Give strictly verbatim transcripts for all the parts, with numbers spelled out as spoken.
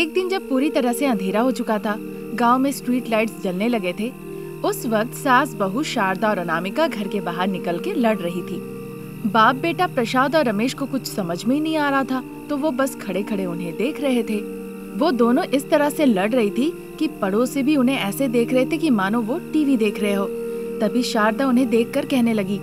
एक दिन जब पूरी तरह से अंधेरा हो चुका था, गांव में स्ट्रीट लाइट्स जलने लगे थे। उस वक्त सास बहू शारदा और अनामिका घर के बाहर निकल के लड़ रही थी। बाप बेटा प्रसाद और रमेश को कुछ समझ में ही नहीं आ रहा था, तो वो बस खड़े खड़े उन्हें देख रहे थे। वो दोनों इस तरह से लड़ रही थी कि पड़ोसी भी उन्हें ऐसे देख रहे थे कि मानो वो टीवी देख रहे हो। तभी शारदा उन्हें देखकर कहने लगी,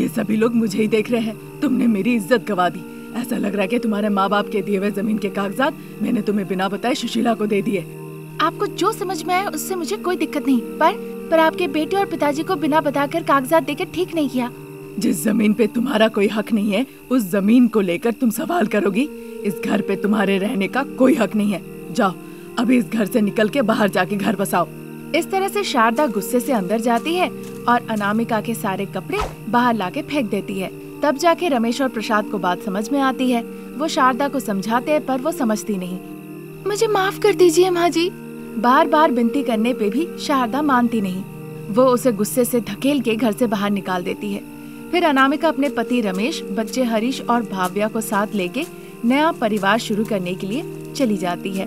ये सभी लोग मुझे ही देख रहे हैं, तुमने मेरी इज्जत गवा दी। ऐसा लग रहा है कि तुम्हारे माँ बाप के दिए हुए जमीन के कागजात मैंने तुम्हें बिना बताए सुशीला को दे दिए। आपको जो समझ में आया उससे मुझे कोई दिक्कत नहीं, पर पर आपके बेटे और पिताजी को बिना बताकर कागजात देकर ठीक नहीं किया। जिस जमीन पे तुम्हारा कोई हक नहीं है, उस जमीन को लेकर तुम सवाल करोगी। इस घर पे तुम्हारे रहने का कोई हक नहीं है। जाओ अभी इस घर से निकल के बाहर जाके घर बसाओ। इस तरह से शारदा गुस्से से अंदर जाती है और अनामिका के सारे कपड़े बाहर लाके फेंक देती है। तब जाके रमेश और प्रसाद को बात समझ में आती है। वो शारदा को समझाते हैं पर वो समझती नहीं। मुझे माफ कर दीजिए माँ जी। बार बार विनती करने पे भी शारदा मानती नहीं। वो उसे गुस्से से धकेल के घर से बाहर निकाल देती है। फिर अनामिका अपने पति रमेश, बच्चे हरीश और भाव्या को साथ लेके नया परिवार शुरू करने के लिए चली जाती है।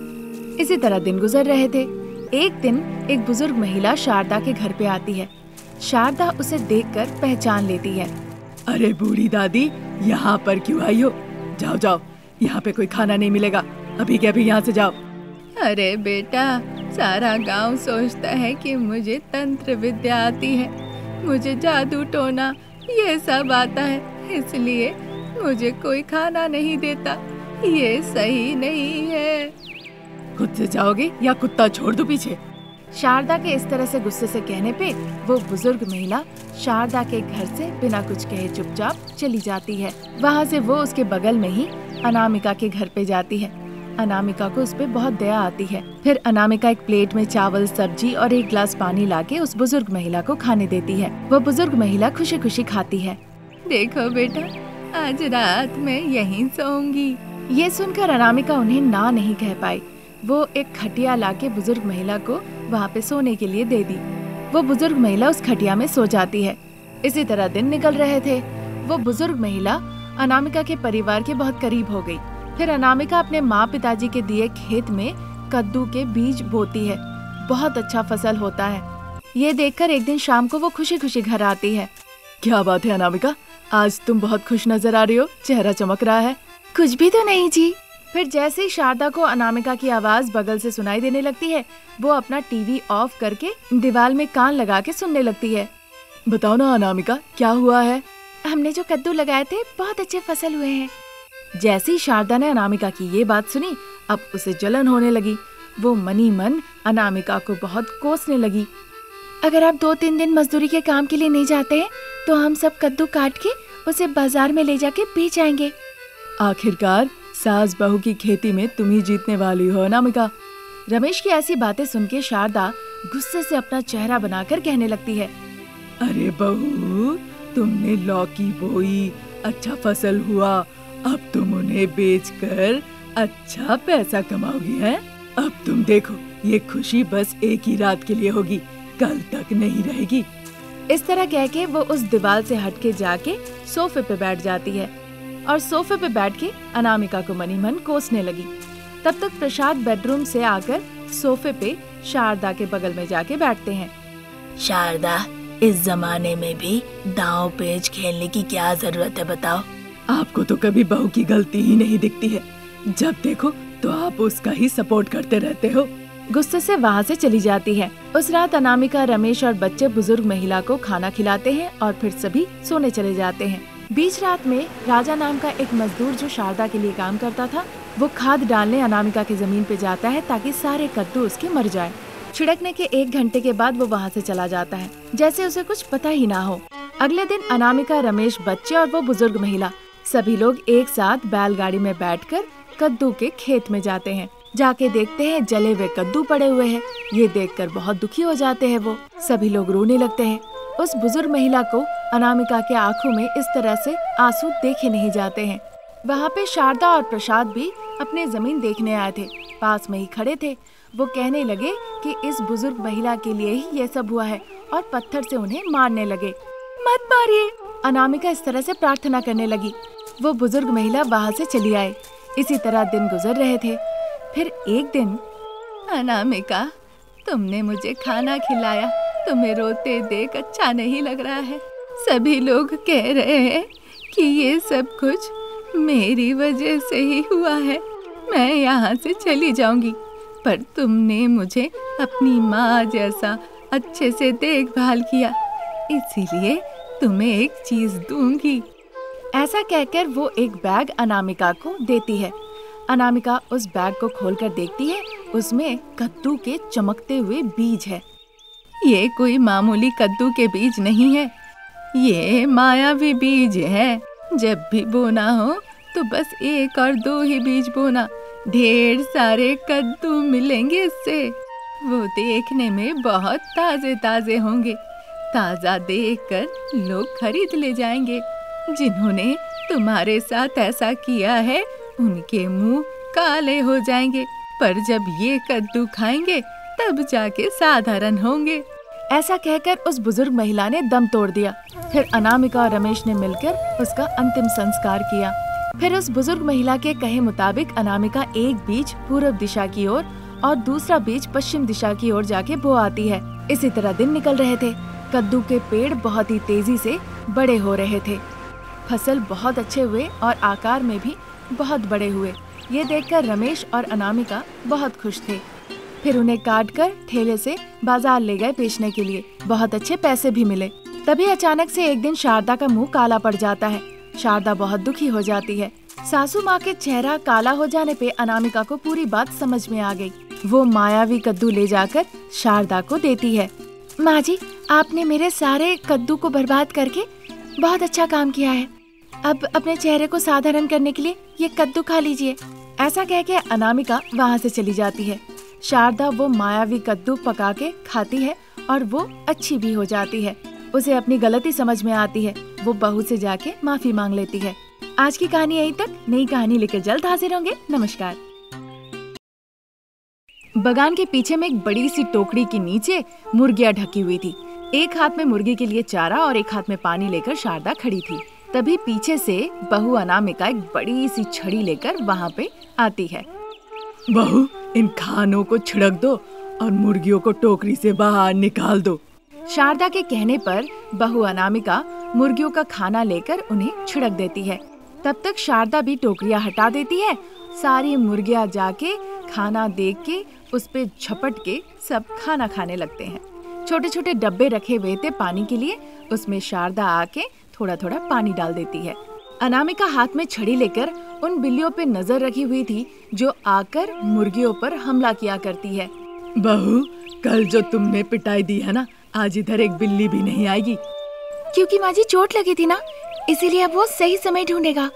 इसी तरह दिन गुजर रहे थे। एक दिन एक बुजुर्ग महिला शारदा के घर पे आती है। शारदा उसे देखकर पहचान लेती है। अरे बूढ़ी दादी, यहाँ पर क्यों आई हो? जाओ जाओ, यहाँ पे कोई खाना नहीं मिलेगा, अभी के अभी यहाँ से जाओ। अरे बेटा, सारा गांव सोचता है कि मुझे तंत्र विद्या आती है, मुझे जादू टोना ये सब आता है, इसलिए मुझे कोई खाना नहीं देता। ये सही नहीं है। खुद से जाओगे या कुत्ता छोड़ दूं पीछे? शारदा के इस तरह से गुस्से से कहने पे वो बुजुर्ग महिला शारदा के घर से बिना कुछ कहे चुपचाप चली जाती है। वहाँ से वो उसके बगल में ही अनामिका के घर पे जाती है। अनामिका को उस पे बहुत दया आती है। फिर अनामिका एक प्लेट में चावल, सब्जी और एक ग्लास पानी लाके उस बुजुर्ग महिला को खाने देती है। वो बुजुर्ग महिला खुशी खुशी खाती है। देखो बेटा, आज रात मैं यहीं सोऊंगी। ये सुनकर अनामिका उन्हें ना नहीं कह पाई। वो एक खटिया लाके बुजुर्ग महिला को वहाँ पे सोने के लिए दे दी। वो बुजुर्ग महिला उस खटिया में सो जाती है। इसी तरह दिन निकल रहे थे। वो बुजुर्ग महिला अनामिका के परिवार के बहुत करीब हो गई। फिर अनामिका अपने माँ पिताजी के दिए खेत में कद्दू के बीज बोती है। बहुत अच्छा फसल होता है। ये देखकर एक दिन शाम को वो खुशी खुशी घर आती है। क्या बात है अनामिका, आज तुम बहुत खुश नजर आ रही हो, चेहरा चमक रहा है। कुछ भी तो नहीं जी। फिर जैसे ही शारदा को अनामिका की आवाज बगल से सुनाई देने लगती है, वो अपना टीवी ऑफ करके दीवार में कान लगा के सुनने लगती है। बताओ ना अनामिका, क्या हुआ है? हमने जो कद्दू लगाए थे बहुत अच्छे फसल हुए हैं। जैसे ही शारदा ने अनामिका की ये बात सुनी, अब उसे जलन होने लगी। वो मनी मन अनामिका को बहुत कोसने लगी। अगर आप दो तीन दिन मजदूरी के काम के लिए नहीं जाते हैं, तो हम सब कद्दू काट के उसे बाजार में ले जाके बेच आएंगे। आखिरकार सास बहू की खेती में तुम ही जीतने वाली हो अनामिका। रमेश की ऐसी बातें सुन के शारदा गुस्से से अपना चेहरा बनाकर कहने लगती है। अरे बहू, तुमने लौकी बोई, अच्छा फसल हुआ, अब तुम उन्हें बेचकर अच्छा पैसा कमाओगी है। अब तुम देखो, ये खुशी बस एक ही रात के लिए होगी, कल तक नहीं रहेगी। इस तरह कह के वो उस दीवार से हट के जाके सोफे पे बैठ जाती है और सोफे पे बैठ के अनामिका को मनी मन कोसने लगी। तब तक प्रसाद बेडरूम से आकर सोफे पे शारदा के बगल में जाके बैठते हैं। शारदा, इस जमाने में भी दांव पेच खेलने की क्या जरूरत है बताओ? आपको तो कभी बहू की गलती ही नहीं दिखती है, जब देखो तो आप उसका ही सपोर्ट करते रहते हो। गुस्से से वहाँ से चली जाती है। उस रात अनामिका, रमेश और बच्चे बुजुर्ग महिला को खाना खिलाते हैं और फिर सभी सोने चले जाते हैं। बीच रात में राजा नाम का एक मजदूर जो शारदा के लिए काम करता था, वो खाद डालने अनामिका की जमीन पे जाता है ताकि सारे कद्दू उसके मर जाए। छिड़कने के एक घंटे के बाद वो वहाँ से चला जाता है, जैसे उसे कुछ पता ही ना हो। अगले दिन अनामिका, रमेश, बच्चे और वो बुजुर्ग महिला सभी लोग एक साथ बैलगाड़ी में बैठकर कद्दू के खेत में जाते हैं। जाके देखते हैं जले हुए कद्दू पड़े हुए हैं। ये देखकर बहुत दुखी हो जाते हैं। वो सभी लोग रोने लगते हैं। उस बुजुर्ग महिला को अनामिका के आंखों में इस तरह से आंसू देखे नहीं जाते हैं। वहाँ पे शारदा और प्रसाद भी अपने जमीन देखने आए थे, पास में ही खड़े थे। वो कहने लगे कि इस बुजुर्ग महिला के लिए ही ये सब हुआ है और पत्थर से उन्हें मारने लगे। मत मारिए, अनामिका इस तरह से प्रार्थना करने लगी। वो बुजुर्ग महिला वहाँ से चली आई। इसी तरह दिन गुजर रहे थे। फिर एक दिन, अनामिका तुमने मुझे खाना खिलाया, तुम्हें रोते देख अच्छा नहीं लग रहा है। सभी लोग कह रहे हैं कि ये सब कुछ मेरी वजह से ही हुआ है, मैं यहाँ से चली जाऊँगी, पर तुमने मुझे अपनी माँ जैसा अच्छे से देखभाल किया, इसीलिए तुम्हें एक चीज़ दूंगी। ऐसा कहकर वो एक बैग अनामिका को देती है। अनामिका उस बैग को खोलकर देखती है, उसमें कद्दू के चमकते हुए बीज है। ये कोई मामूली कद्दू के बीज नहीं है, ये मायावी बीज है। जब भी बोना हो तो बस एक और दो ही बीज बोना, ढेर सारे कद्दू मिलेंगे इससे। वो देखने में बहुत ताज़े ताज़े होंगे, ताज़ा देखकर लोग खरीद ले जाएंगे। जिन्होंने तुम्हारे साथ ऐसा किया है उनके मुंह काले हो जाएंगे, पर जब ये कद्दू खाएंगे तब जाके साधारण होंगे। ऐसा कहकर उस बुजुर्ग महिला ने दम तोड़ दिया। फिर अनामिका और रमेश ने मिलकर उसका अंतिम संस्कार किया। फिर उस बुजुर्ग महिला के कहे मुताबिक अनामिका एक बीज पूर्व दिशा की ओर और, और दूसरा बीज पश्चिम दिशा की ओर जाके बो आती है। इसी तरह दिन निकल रहे थे। कद्दू के पेड़ बहुत ही तेजी से बड़े हो रहे थे। फसल बहुत अच्छे हुए और आकार में भी बहुत बड़े हुए। ये देखकर रमेश और अनामिका बहुत खुश थे। फिर उन्हें काटकर ठेले से बाजार ले गए बेचने के लिए, बहुत अच्छे पैसे भी मिले। तभी अचानक से एक दिन शारदा का मुंह काला पड़ जाता है। शारदा बहुत दुखी हो जाती है। सासू माँ के चेहरा काला हो जाने पे अनामिका को पूरी बात समझ में आ गई। वो मायावी कद्दू ले जाकर शारदा को देती है। माँ जी, आपने मेरे सारे कद्दू को बर्बाद करके बहुत अच्छा काम किया है। अब अपने चेहरे को साधारण करने के लिए ये कद्दू खा लीजिए। ऐसा कह के अनामिका वहाँ से चली जाती है। शारदा वो मायावी कद्दू पका के खाती है और वो अच्छी भी हो जाती है। उसे अपनी गलती समझ में आती है। वो बहू से जाके माफी मांग लेती है। आज की कहानी यहीं तक। नई कहानी लेकर जल्द हाजिर होंगे। नमस्कार। बगान के पीछे में एक बड़ी सी टोकरी के नीचे मुर्गियाँ ढकी हुई थी। एक हाथ में मुर्गी के लिए चारा और एक हाथ में पानी लेकर शारदा खड़ी थी। तभी पीछे से बहू अनामिका एक बड़ी सी छड़ी लेकर वहाँ पे आती है। बहू, इन खानों को छिड़क दो और मुर्गियों को टोकरी से बाहर निकाल दो। शारदा के कहने पर बहू अनामिका मुर्गियों का खाना लेकर उन्हें छिड़क देती है। तब तक शारदा भी टोकरियाँ हटा देती है। सारी मुर्गियाँ जाके खाना देख के उस पे झपट के सब खाना खाने लगते हैं। छोटे छोटे डब्बे रखे हुए थे पानी के लिए, उसमें शारदा आके थोड़ा थोड़ा पानी डाल देती है। अनामिका हाथ में छड़ी लेकर उन बिल्लियों पे नजर रखी हुई थी जो आकर मुर्गियों पर हमला किया करती है। बहू, कल जो तुमने पिटाई दी है ना, आज इधर एक बिल्ली भी नहीं आएगी। क्योंकि माँ जी चोट लगी थी ना, इसीलिए अब वो सही समय ढूंढेगा।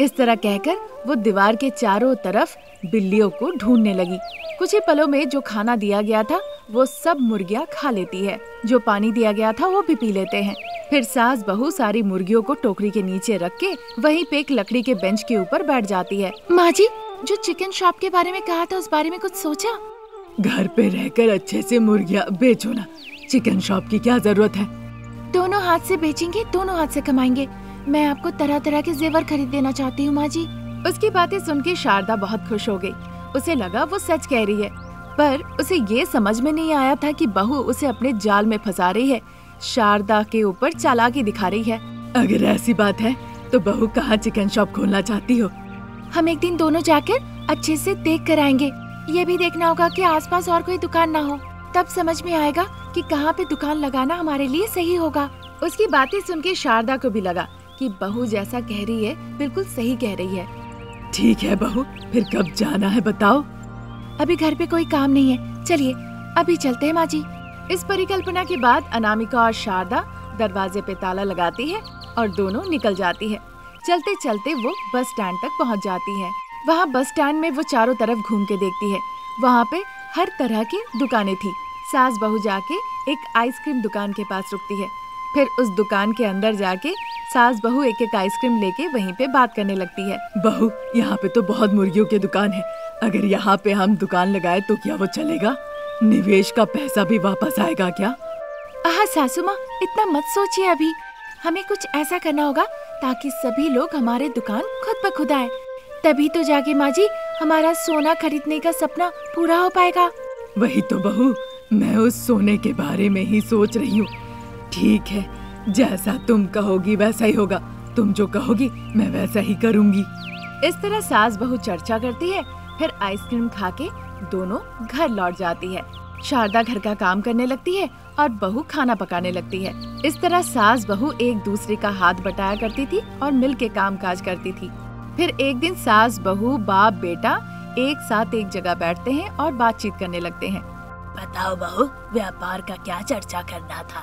इस तरह कहकर वो दीवार के चारों तरफ बिल्लियों को ढूंढने लगी। कुछ ही पलों में जो खाना दिया गया था वो सब मुर्गियाँ खा लेती है, जो पानी दिया गया था वो भी पी लेते हैं। फिर सास बहू सारी मुर्गियों को टोकरी के नीचे रख के वहीं पे एक लकड़ी के बेंच के ऊपर बैठ जाती है। माँ जी, जो चिकन शॉप के बारे में कहा था उस बारे में कुछ सोचा? घर पे रहकर अच्छे से मुर्गियाँ बेचो ना, चिकन शॉप की क्या जरूरत है। दोनों हाथ से बेचेंगे, दोनों हाथ से कमाएंगे। मैं आपको तरह तरह के जेवर खरीद देना चाहती हूँ माँ जी। उसकी बातें सुन के शारदा बहुत खुश हो गयी। उसे लगा वो सच कह रही है, पर उसे ये समझ में नहीं आया था कि बहू उसे अपने जाल में फंसा रही है, शारदा के ऊपर चालाकी दिखा रही है। अगर ऐसी बात है तो बहू कहाँ चिकन शॉप खोलना चाहती हो? हम एक दिन दोनों जाकर अच्छे से देख कर आएंगे। ये भी देखना होगा कि आसपास और कोई दुकान ना हो, तब समझ में आएगा कि कहाँ पे दुकान लगाना हमारे लिए सही होगा। उसकी बातें सुन के शारदा को भी लगा कि बहू जैसा कह रही है बिल्कुल सही कह रही है। ठीक है बहू, फिर कब जाना है बताओ? अभी घर पे कोई काम नहीं है, चलिए अभी चलते हैं माँ जी। इस परिकल्पना के बाद अनामिका और शारदा दरवाजे पे ताला लगाती है और दोनों निकल जाती है। चलते चलते वो बस स्टैंड तक पहुँच जाती है। वहाँ बस स्टैंड में वो चारों तरफ घूम के देखती है। वहाँ पे हर तरह की दुकानें थी। सास बहू जाके एक आइसक्रीम दुकान के पास रुकती है। फिर उस दुकान के अंदर जाके सास बहू एक एक आइसक्रीम लेके वहीं पे बात करने लगती है। बहू, यहाँ पे तो बहुत मुर्गियों की दुकान है, अगर यहाँ पे हम दुकान लगाए तो क्या वो चलेगा? निवेश का पैसा भी वापस आएगा क्या? आह सासू माँ, इतना मत सोचिए अभी। हमें कुछ ऐसा करना होगा ताकि सभी लोग हमारे दुकान खुद ब खुद आए, तभी तो जाके माँ जी हमारा सोना खरीदने का सपना पूरा हो पाएगा। वही तो बहू, मैं उस सोने के बारे में ही सोच रही हूँ। ठीक है, जैसा तुम कहोगी वैसा ही होगा। तुम जो कहोगी मैं वैसा ही करूँगी। इस तरह सास बहू चर्चा करती है, फिर आइसक्रीम खा के दोनों घर लौट जाती है। शारदा घर का काम करने लगती है और बहू खाना पकाने लगती है। इस तरह सास बहू एक दूसरे का हाथ बटाया करती थी और मिल के काम काज करती थी। फिर एक दिन सास बहू बाप बेटा एक साथ एक जगह बैठते हैं और बातचीत करने लगते हैं। बताओ बहू, व्यापार का क्या चर्चा करना था?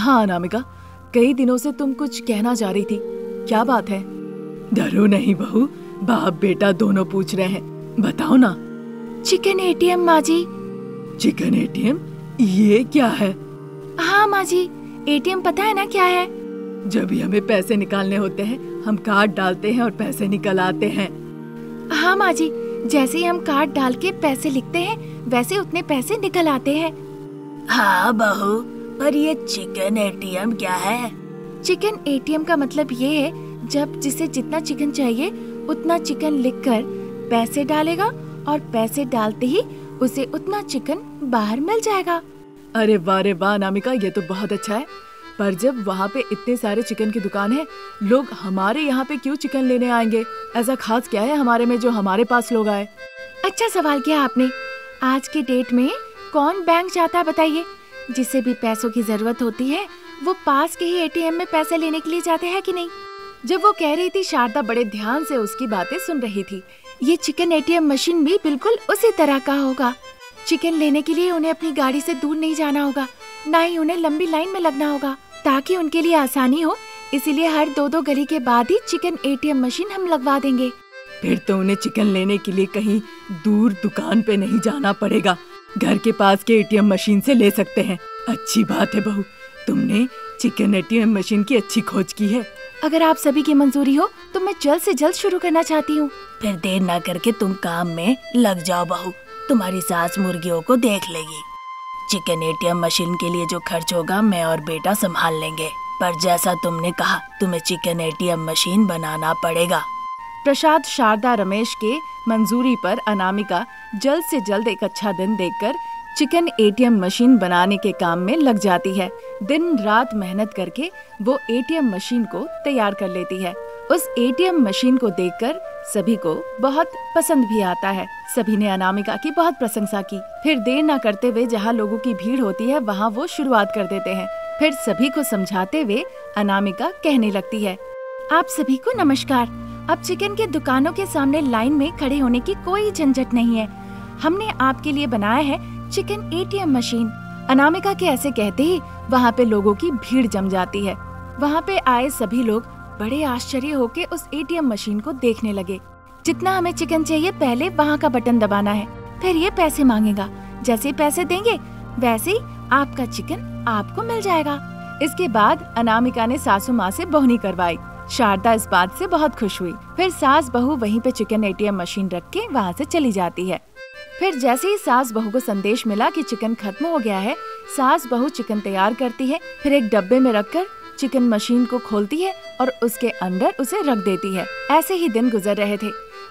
हाँ अनामिका, कई दिनों से तुम कुछ कहना चाह रही थी, क्या बात है? डरो नहीं बहू, बाप बेटा दोनों पूछ रहे हैं, बताओ ना। चिकन एटीएम माँ जी। Chicken ATM? ये क्या है? हाँ माँ जी, एटीएम पता है ना क्या है? जब भी हमें पैसे निकालने होते हैं हम कार्ड डालते हैं और पैसे निकल आते हैं। हाँ माँ जी, जैसे ही हम कार्ड डाल के पैसे लिखते हैं वैसे उतने पैसे निकल आते हैं। हाँ बहू, पर ये चिकन एटीएम क्या है? चिकन एटीएम का मतलब ये है, जब जिसे जितना चिकन चाहिए उतना चिकन लिखकर पैसे डालेगा और पैसे डालते ही उसे उतना चिकन बाहर मिल जाएगा। अरे वाह रे वाह अनामिका, ये तो बहुत अच्छा है। पर जब वहाँ पे इतने सारे चिकन की दुकान है, लोग हमारे यहाँ पे क्यों चिकन लेने आएंगे? ऐसा खास क्या है हमारे में जो हमारे पास लोग आए? अच्छा सवाल किया आपने। आज के डेट में कौन बैंक जाता है बताइए? जिसे भी पैसों की जरूरत होती है वो पास के ही एटीएम में पैसे लेने के लिए जाते हैं कि नहीं? जब वो कह रही थी, शारदा बड़े ध्यान से उसकी बातें सुन रही थी। ये चिकन एटीएम मशीन भी बिल्कुल उसी तरह का होगा। चिकन लेने के लिए उन्हें अपनी गाड़ी से दूर नहीं जाना होगा, ना ही उन्हें लंबी लाइन में लगना होगा, ताकि उनके लिए आसानी हो। इसीलिए हर दो दो गली के बाद ही चिकन एटीएम मशीन हम लगवा देंगे। फिर तो उन्हें चिकन लेने के लिए कहीं दूर दुकान पे नहीं जाना पड़ेगा, घर के पास के एटीएम मशीन से ले सकते हैं। अच्छी बात है बहू, तुमने चिकन एटीएम मशीन की अच्छी खोज की है। अगर आप सभी की मंजूरी हो तो मैं जल्द से जल्द शुरू करना चाहती हूँ। फिर देर ना करके तुम काम में लग जाओ बहू, तुम्हारी सास मुर्गियों को देख लेगी। चिकन एटीएम मशीन के लिए जो खर्च होगा मैं और बेटा संभाल लेंगे, पर जैसा तुमने कहा तुम्हें चिकन एटीएम मशीन बनाना पड़ेगा। प्रसाद, शारदा, रमेश के मंजूरी पर अनामिका जल्द से जल्द एक अच्छा दिन देखकर चिकन एटीएम मशीन बनाने के काम में लग जाती है। दिन रात मेहनत करके वो एटीएम मशीन को तैयार कर लेती है। उस एटीएम मशीन को देखकर सभी को बहुत पसंद भी आता है। सभी ने अनामिका की बहुत प्रशंसा की। फिर देर न करते हुए जहाँ लोगों की भीड़ होती है वहाँ वो शुरुआत कर देते हैं। फिर सभी को समझाते हुए अनामिका कहने लगती है, आप सभी को नमस्कार। अब चिकन की दुकानों के सामने लाइन में खड़े होने की कोई झंझट नहीं है। हमने आपके लिए बनाया है चिकन एटीएम मशीन। अनामिका के ऐसे कहते ही वहाँ पे लोगों की भीड़ जम जाती है। वहाँ पे आए सभी लोग बड़े आश्चर्य होके उस एटीएम मशीन को देखने लगे। जितना हमें चिकन चाहिए पहले वहाँ का बटन दबाना है, फिर ये पैसे मांगेगा। जैसे पैसे देंगे वैसे ही आपका चिकन आपको मिल जाएगा। इसके बाद अनामिका ने सासू माँ से बोहनी करवाई। शारदा इस बात से बहुत खुश हुई। फिर सास बहू वहीं पे चिकन एटीएम मशीन रख के वहाँ से चली जाती है। फिर जैसे ही सास बहू को संदेश मिला कि चिकन खत्म हो गया है, सास बहू चिकन तैयार करती है। फिर एक डब्बे में रखकर चिकन मशीन को खोलती है और उसके अंदर उसे रख देती है। ऐसे ही दिन गुजर रहे थे।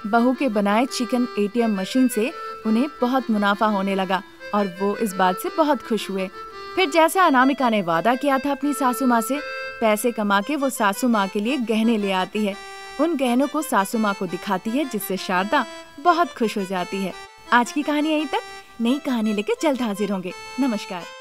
बहू के बनाए चिकन एटीएम मशीन से उन्हें बहुत मुनाफा होने लगा और वो इस बात से बहुत खुश हुए। फिर जैसा अनामिका ने वादा किया था अपनी सासू माँ से, पैसे कमा के वो सासू माँ के लिए गहने ले आती है। उन गहनों को सासू माँ को दिखाती है, जिससे शारदा बहुत खुश हो जाती है। आज की कहानी यहीं तक। नई कहानी लेकर जल्द हाजिर होंगे। नमस्कार।